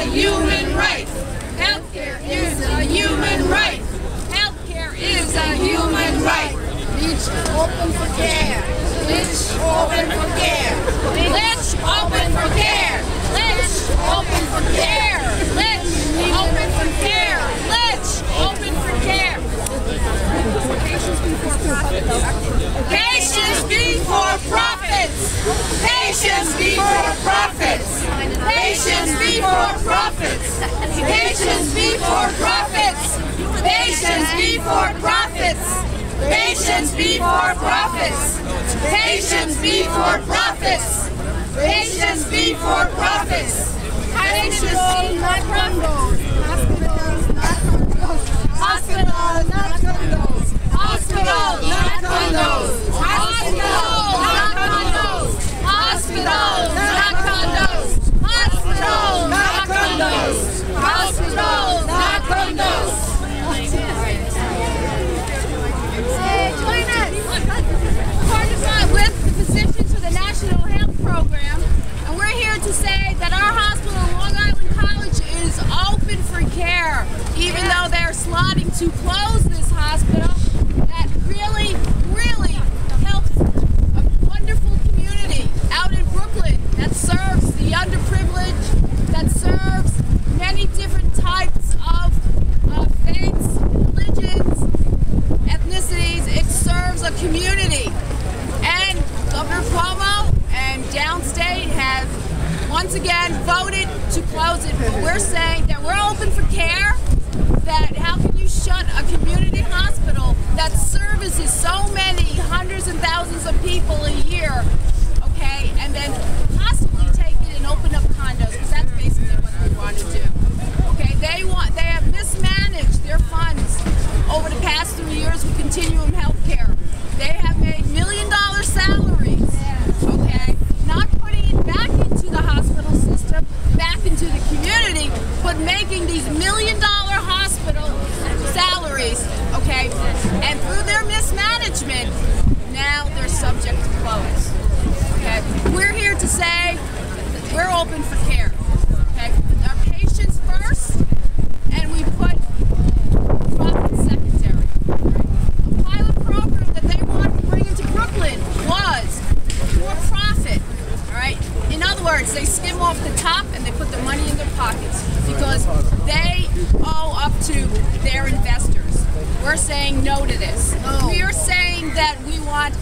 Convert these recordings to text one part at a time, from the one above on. a human right. Healthcare is a human right. Healthcare is a human right. It's open for care. It's open for care. Let's open for care. Let's open for care. Let's open for care. Let's open for care. Patients before profits. Patients before profits. Patients before profits. Patients before profits. Patients before profits. Patients before profits. Patients before profits. Patients before profits. Patients before profits. Patients not condos. Hospitals not condos. Hospitals not condos. Hospitals not condos. Hospitals not condos. Hospitals not condos. Hospitals not condos. Hospitals not condos. Join us. Participating with the Physicians for the National Health Program, and we're here to say that our hospital in Long Island College is open for care, even though they're slotting to close this hospital. That really, really helps a wonderful community out in Brooklyn that serves the underprivileged, that serves many different types of faiths, religions, ethnicities. It serves a community. And Governor Cuomo and Downstate have once again voted to close it. But we're saying that we're open for care, that how can you shut a community hospital that services so many hundreds and thousands of people a year, okay, and then possibly take it and open up condos, because that's basically what they want to do. Okay, they have mismanaged their funds over the past 3 years with Continuum Healthcare. They have made $1 million salaries, okay? Not putting it back into the hospital system, back into the community, but making these $1 million hospital salaries, okay? And through their mismanagement, now they're subject to close, okay? We're here to say we're open for care, okay? Our patients first, and we put profits second. Was for profit, all right? In other words, they skim off the top and they put the money in their pockets because they owe up to their investors. We're saying no to this. No. We are saying that we want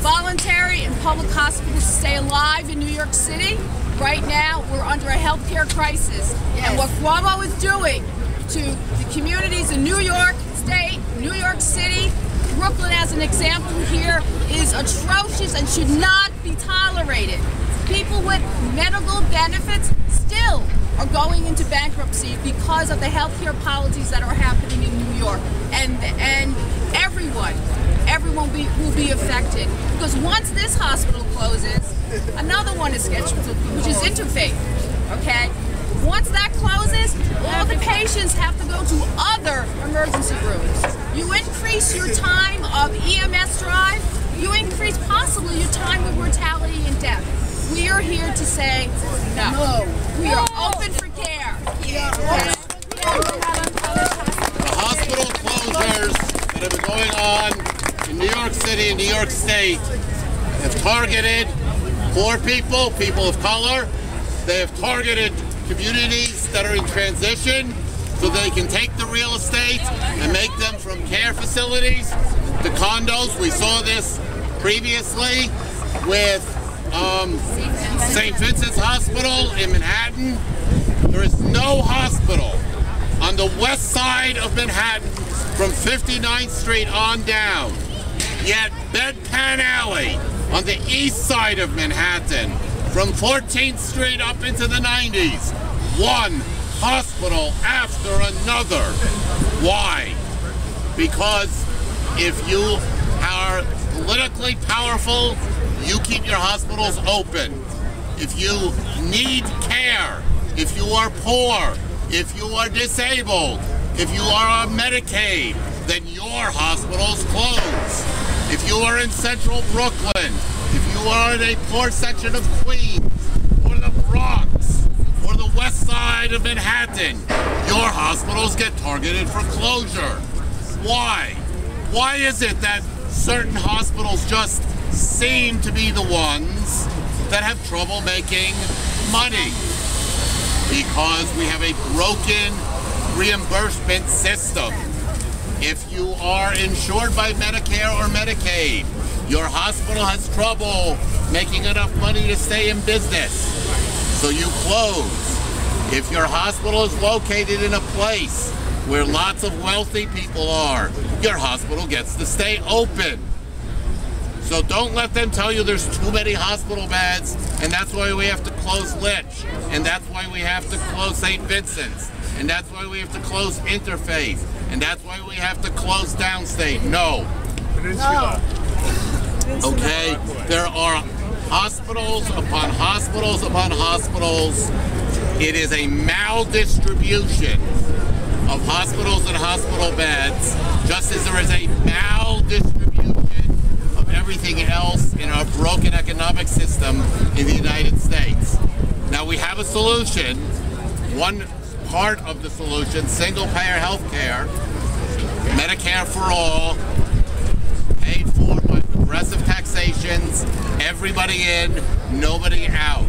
voluntary and public hospitals to stay alive in New York City. Right now, we're under a healthcare crisis. Yes. And what Cuomo is doing to the communities in New York State, New York City, Brooklyn, as an example here, is atrocious and should not be tolerated. People with medical benefits still are going into bankruptcy because of the healthcare policies that are happening in New York. And everyone will be affected. Because once this hospital closes, another one is scheduled, which is Interfaith, okay? Once that closes, all the patients have to go to other emergency rooms. You increase your time of EMS drive, you increase possibly your time of mortality and death. We are here to say no. We are open for care. Okay. The hospital closures that have been going on in New York City and New York State have targeted poor people, people of color. They have targeted communities that are in transition so they can take the real estate and make them from care facilities to condos. We saw this previously with St. Vincent's Hospital in Manhattan. There is no hospital on the west side of Manhattan from 59th Street on down, yet Bedpan Alley on the east side of Manhattan from 14th Street up into the 90s, one hospital after another. Why? Because if you are politically powerful, you keep your hospitals open. If you need care, if you are poor, if you are disabled, if you are on Medicaid, then your hospitals close. If you are in central Brooklyn, if you are in a poor section of Queens or the Bronx, or the west side of Manhattan, your hospitals get targeted for closure. Why? Why is it that certain hospitals just seem to be the ones that have trouble making money? Because we have a broken reimbursement system. If you are insured by Medicare or Medicaid, your hospital has trouble making enough money to stay in business, so you close. If your hospital is located in a place where lots of wealthy people are, your hospital gets to stay open. So don't let them tell you there's too many hospital beds, and that's why we have to close Litch, and that's why we have to close St. Vincent's, and that's why we have to close Interfaith, and that's why we have to close Downstate. No. Peninsula. Okay, there are hospitals upon hospitals upon hospitals. It is a maldistribution of hospitals and hospital beds, just as there is a maldistribution of everything else in our broken economic system in the United States. Now we have a solution, one part of the solution, single-payer health care, Medicare for all, paid for by progressive taxations, everybody in, nobody out.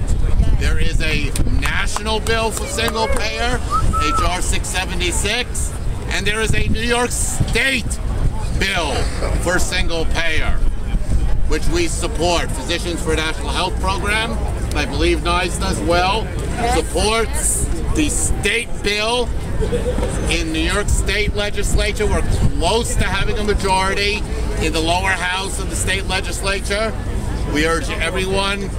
There is a national bill for single payer, HR 676, and there is a New York State bill for single payer, which we support. Physicians for a National Health Program, and I believe NICE does well, supports the state bill in New York State legislature. We're close to having a majority in the lower house of the state legislature. We urge everyone,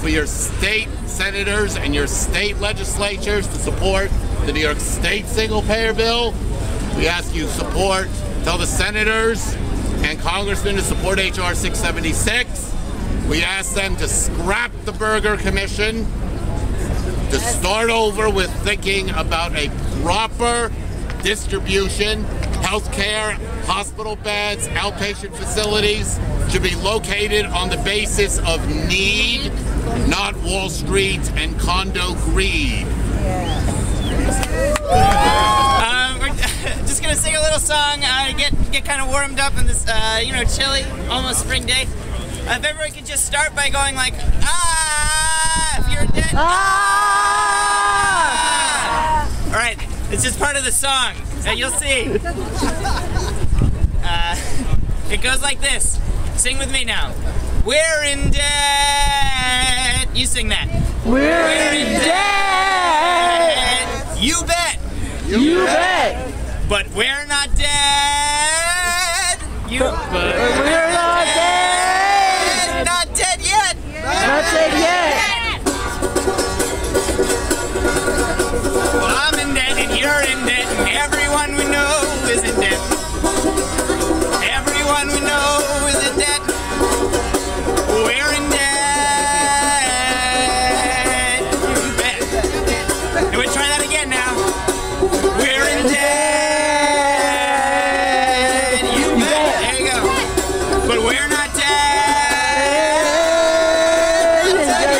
for your state senators and your state legislatures, to support the New York State single payer bill. We ask you support, tell the senators and congressmen to support HR 676. We ask them to scrap the Burger Commission, to start over with thinking about a proper distribution. Healthcare, hospital beds, outpatient facilities should be located on the basis of need, not Wall Street and condo greed. We're just gonna sing a little song. Get kind of warmed up in this, you know, chilly, almost spring day. If everyone could just start by going like, ah, if you're dead, ah. All right, it's just part of the song. You'll see. It goes like this. Sing with me now. We're in debt. You sing that. We're in debt. You bet. You bet. But we're not dead. You bet. We're not dead. Not dead yet. Not dead yet. Well, I'm in debt and you're in debt and everyone we know is in debt. Everyone we know is in debt. We're in debt. You bet. And we'll try that again now. We're in debt. You bet. There you go. But we're not dead.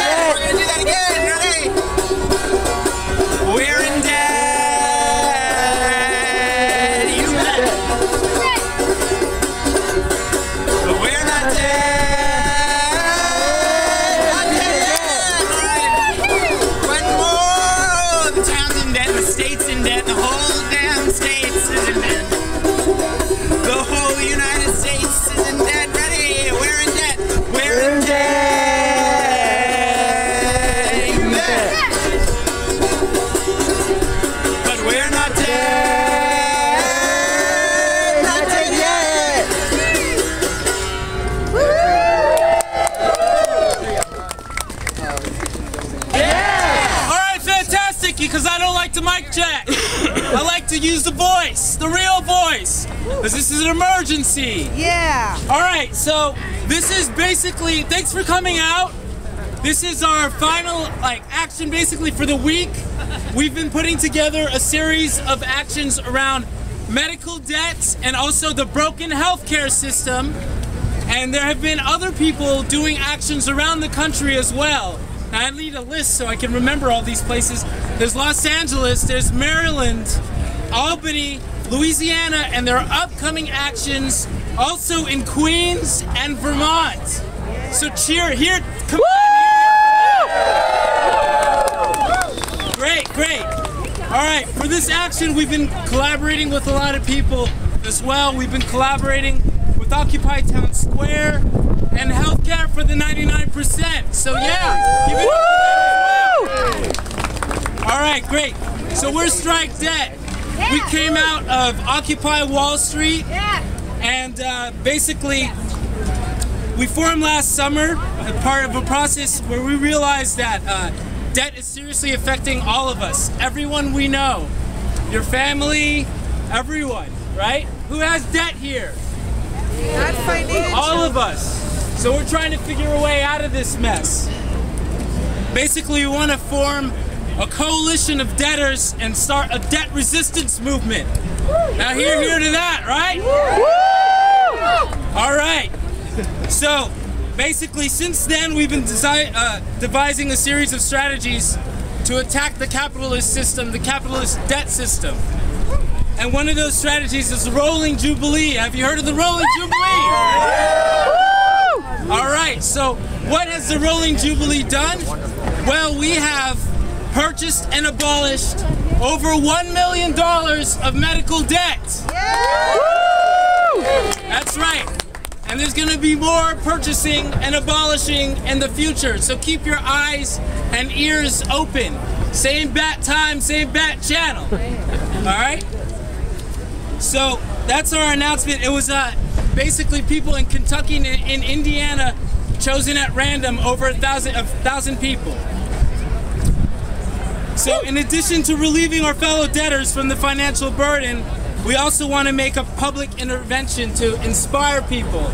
We're going to do that again. Ready? We're in debt. You bet. To use the voice, the real voice, because this is an emergency. Yeah. All right, so this is basically, thanks for coming out. This is our final action basically for the week. We've been putting together a series of actions around medical debts and also the broken healthcare system. And there have been other people doing actions around the country as well. I need a list so I can remember all these places. There's Los Angeles, there's Maryland, Albany, Louisiana, and there are upcoming actions also in Queens and Vermont. So cheer here. Come on. Great, great. All right, for this action, we've been collaborating with a lot of people as well. We've been collaborating with Occupy Town Square and Healthcare for the 99%. So yeah, give it up for them as well. All right, great. So we're Strike Debt. We came out of Occupy Wall Street, and basically we formed last summer, part of a process where we realized that debt is seriously affecting all of us, everyone we know, your family, everyone, right? Who has debt here? Not financial. All of us. So we're trying to figure a way out of this mess. Basically, we want to form a coalition of debtors and start a debt resistance movement. Now hear, hear to that, right? Woo! All right. So basically, since then, we've been devising a series of strategies to attack the capitalist system, the capitalist debt system. And one of those strategies is Rolling Jubilee. Have you heard of the Rolling Jubilee? All right, so what has the Rolling Jubilee done? Well, we have purchased and abolished over $1 million of medical debt. That's right. And there's going to be more purchasing and abolishing in the future. So keep your eyes and ears open. Same bat time, same bat channel. All right? So that's our announcement. It was basically people in Kentucky and in Indiana chosen at random, over a thousand people. So in addition to relieving our fellow debtors from the financial burden, we also want to make a public intervention to inspire people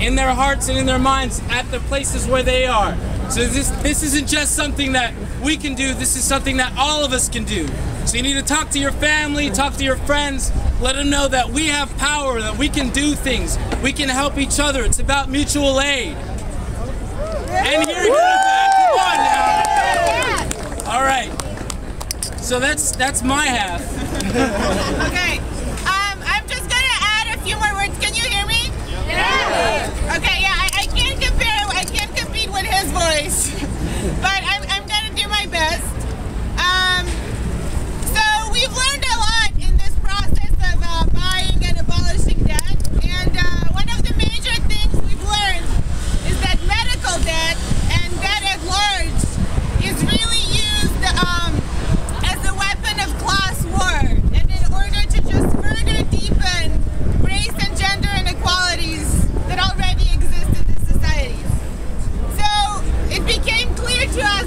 in their hearts and in their minds at the places where they are. So this isn't just something that we can do, this is something that all of us can do. So you need to talk to your family, talk to your friends, let them know that we have power, that we can do things, we can help each other. It's about mutual aid. And here you go, come on now. All right, so that's my half. Okay, I'm just gonna add a few more words. Can you hear me? Yeah. Okay, yeah, I can't compare, I can't compete with his voice, but I'm gonna do my best. So we've learned a lot in this process of buying and abolishing debt, and one of the major things we've learned is that medical debt and debt at large is really used as a weapon of class war, and in order to just further deepen race and gender inequalities that already exist in the society. So it became clear to us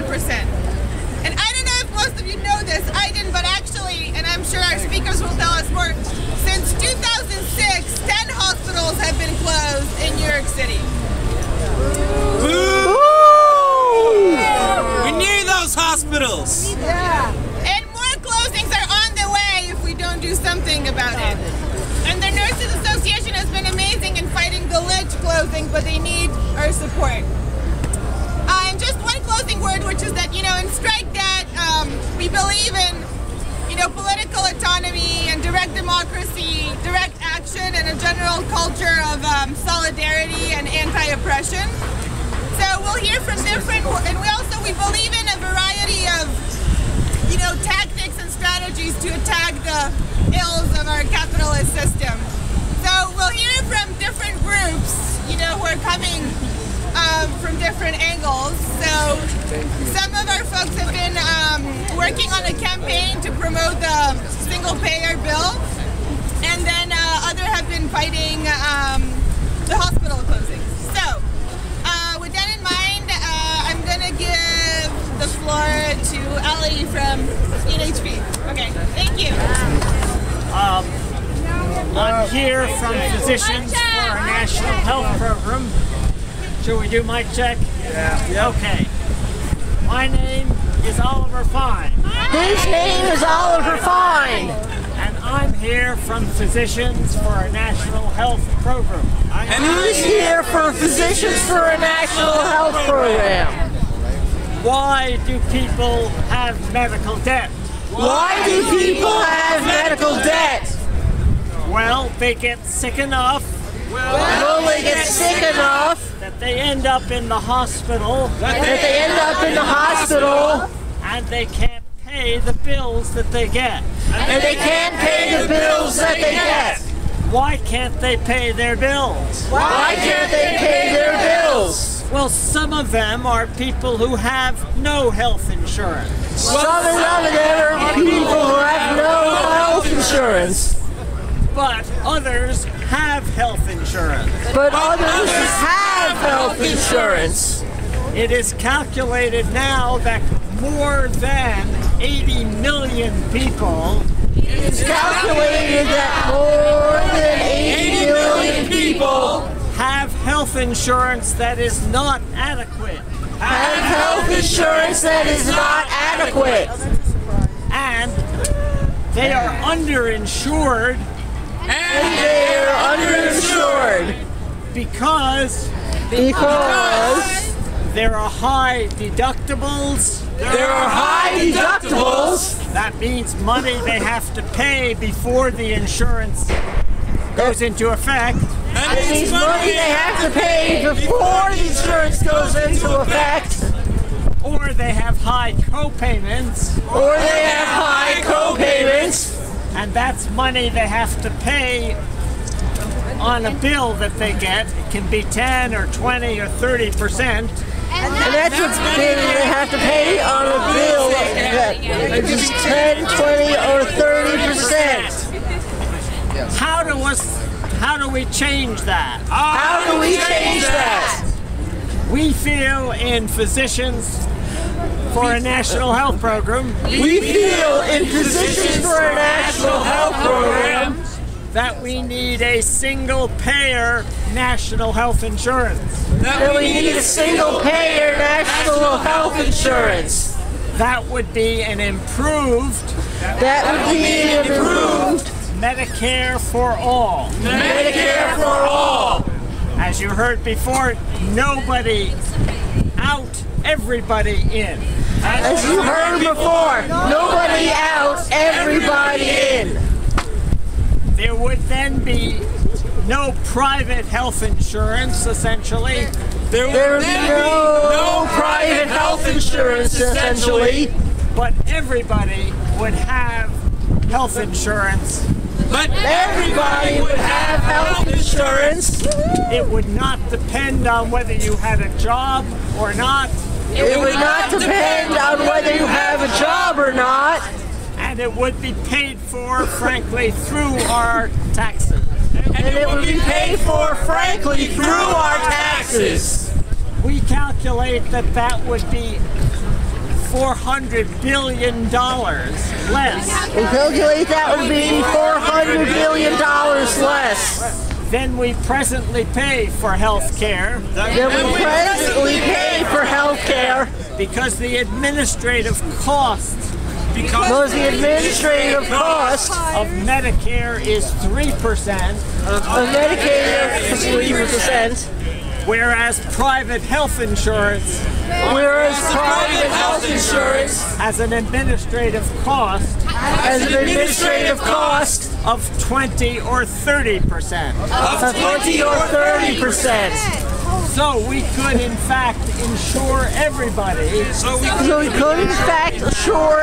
1%. And I don't know if most of you know this, I didn't, but actually, and I'm sure our speakers will tell us more, since 2006, 10 hospitals have been closed in New York City. Ooh. We need those hospitals! Yeah. And more closings are on the way if we don't do something about it. And the Nurses Association has been amazing in fighting the ledge closing, but they need our support. And just one closing word, which is that, you know, in Strike Debt, we believe in, you know, political autonomy and direct democracy, direct action, and a general culture of solidarity and anti-oppression. So we'll hear from different, and we believe in a variety of, you know, tactics and strategies to attack the ills of our capitalist system. So we'll hear from different groups, you know, who are coming from different angles. So some of our folks have been working on a campaign to promote the single payer bill, and then others have been fighting the hospital closings. So with that in mind, I'm gonna give the floor to Ali from NHP. Okay, thank you. I'm here from Physicians for a National Health Program. Should we do mic check? Yeah. Okay. My name is Oliver Fine. His name is Oliver Fine. And I'm here from Physicians for a National Health Program. And he's here from Physicians for a National Health Program. Why do people have medical debt? Why do people have medical debt? Well, they get sick enough. Well, they get sick enough. That they end up in the hospital. And they can't pay the bills that they get. Why can't they pay their bills? Why can't they pay their bills? Well, some of them are people who have no health insurance. But others have health insurance. It is calculated now that more than 80 million people have health insurance that is not adequate. And they are underinsured. Because there are high deductibles. That means money they have to pay before the insurance goes into effect. Or they have high co-payments. And that's money they have to pay on a bill that they get. It can be 10 or 20 or 30%. And that's what they have to pay on a bill that it's 10, 20, or 30%. How do we change that? We feel in Physicians for a National Health Program. That we need a single-payer national health insurance. That would be an improved. Medicare for all. As you heard before, nobody out, everybody in. There would then be no private health insurance, essentially. But everybody would have health insurance. It would not depend on whether you had a job or not. And it would be paid for, frankly, through our taxes. We calculate that that would be $400 billion less. We calculate that would be $400 billion less than we presently pay for health care. Because the administrative costs of Medicare is 3%. Whereas private health insurance, has an administrative cost, of 20 or 30%. So we could in fact insure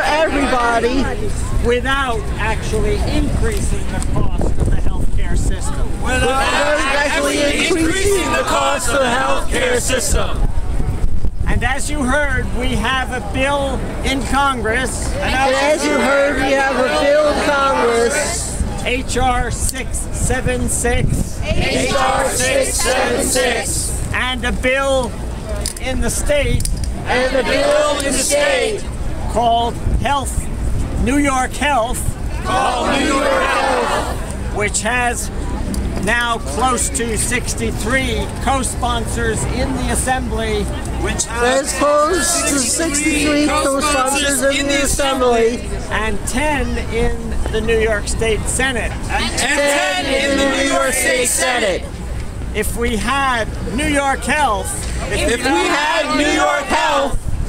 everybody. Without actually increasing the cost of the healthcare system. And as you heard, we have a bill in Congress. HR 676. And a bill in the state. Called New York Health. Which has now close to 63 co-sponsors in the Assembly. And 10 in the New York State Senate. If we had New York Health,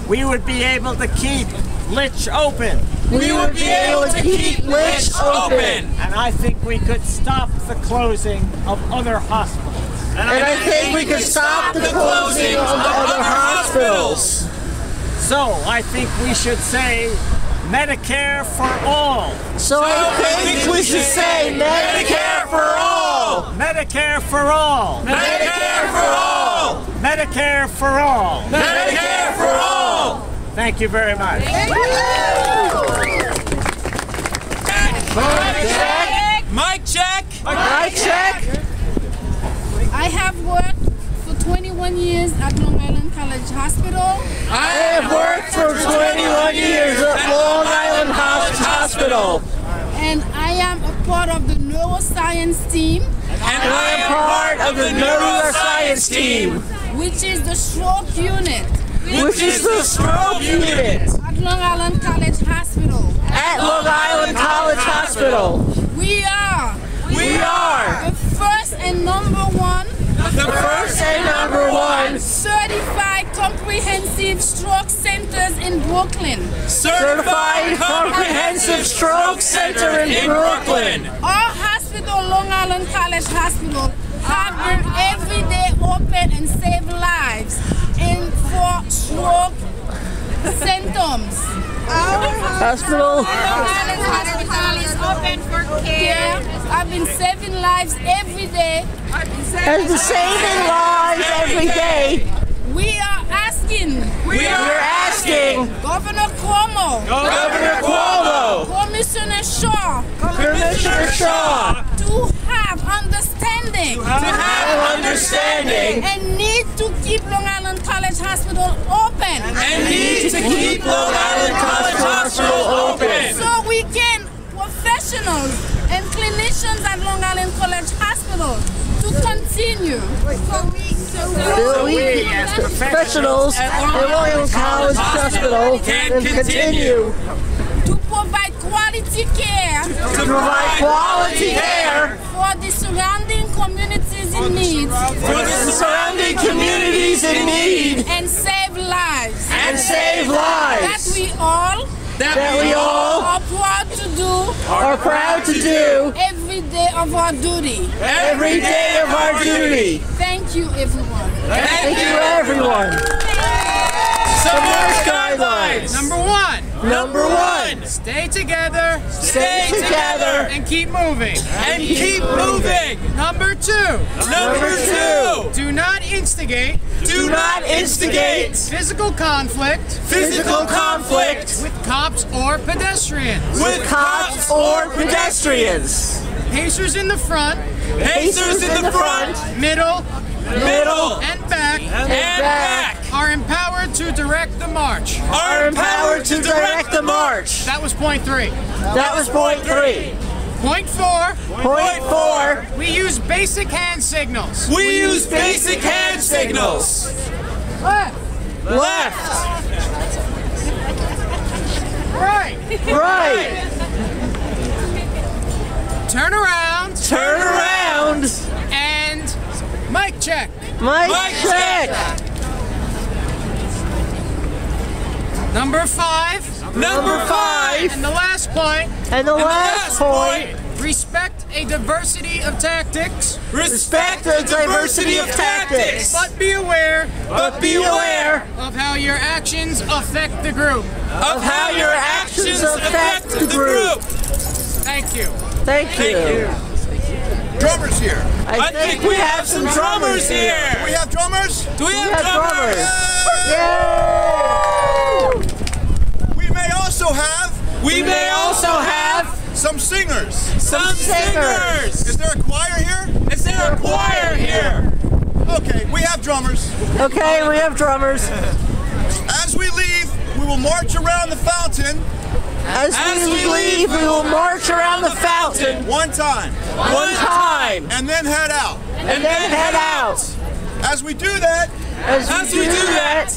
we would be able to keep Litch open. And I think we could stop the closing of other hospitals. So I think we should say Medicare for all. Medicare for all. Thank you very much. Mic check. I have worked for 21 years at Long Island College Hospital. And I am a part of the neuroscience team. Which is the stroke unit. At Long Island College Hospital. We are the first and number one certified comprehensive stroke centers in Brooklyn. Our hospital, Long Island College Hospital, have been every day open and save lives and for stroke symptoms. Our hospital is open for care. I've been saving lives every day. We are asking. Governor Cuomo. Commissioner Shaw. To have understanding. And need to keep Long Island College Hospital open. So we can, professionals and clinicians at Long Island College Hospital, to continue. To provide quality care. For the surrounding communities in need. And save lives. That we all are proud to do every day of our duty. Thank you, everyone. Some more guidelines. Number one. Stay together. And keep moving. Number two. Do not instigate. Physical conflict. With cops or pedestrians. Pacers in the front. Middle. middle, and back, are empowered to direct the march. Are empowered to direct the march. That was point three. That was point three. Point four. Point four. We use basic hand signals. We use basic hand signals. Left. Left. Right. Right. Turn around. Turn around. And mic check. Mic check. Number five. Number five. And the last point. And the last point. Respect a diversity of tactics. Respect a diversity of tactics. But be aware. But be aware of how your actions affect the group. Of how your actions affect the group. Thank you. Thank you. Drummers here. I think we have some drummers here. Do we have drummers? Do we have drummers? Yay! We may also have some singers. Some singers. Is there a choir here? Is there a choir here? Okay, we have drummers. Okay, we have drummers. As we leave, we will march around the fountain. As we leave, we will march around the fountain. One time. One time. And then head out. And then head out. As we do that. As we do that.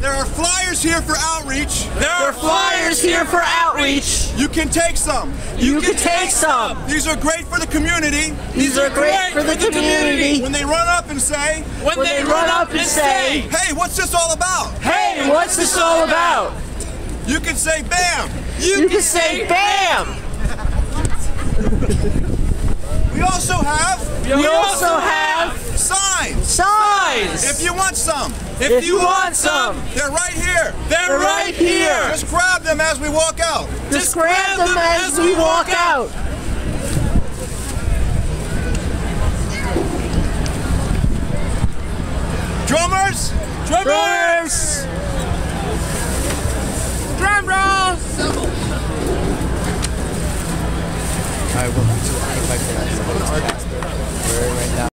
There are flyers here for outreach. There are flyers here for outreach. You can take some. You can take some. These are great for the community. These are great for the community. When they run up and say, when they run up and say, hey, what's this all about? Hey, what's this all about? You can say bam. You can say bam. We also have signs. Signs. If you want some. If you want some. They're right here. They're right here. Just grab them as we walk out. Just grab them as we walk out. Drummers. Drummers. Drum roll. I will. Right now.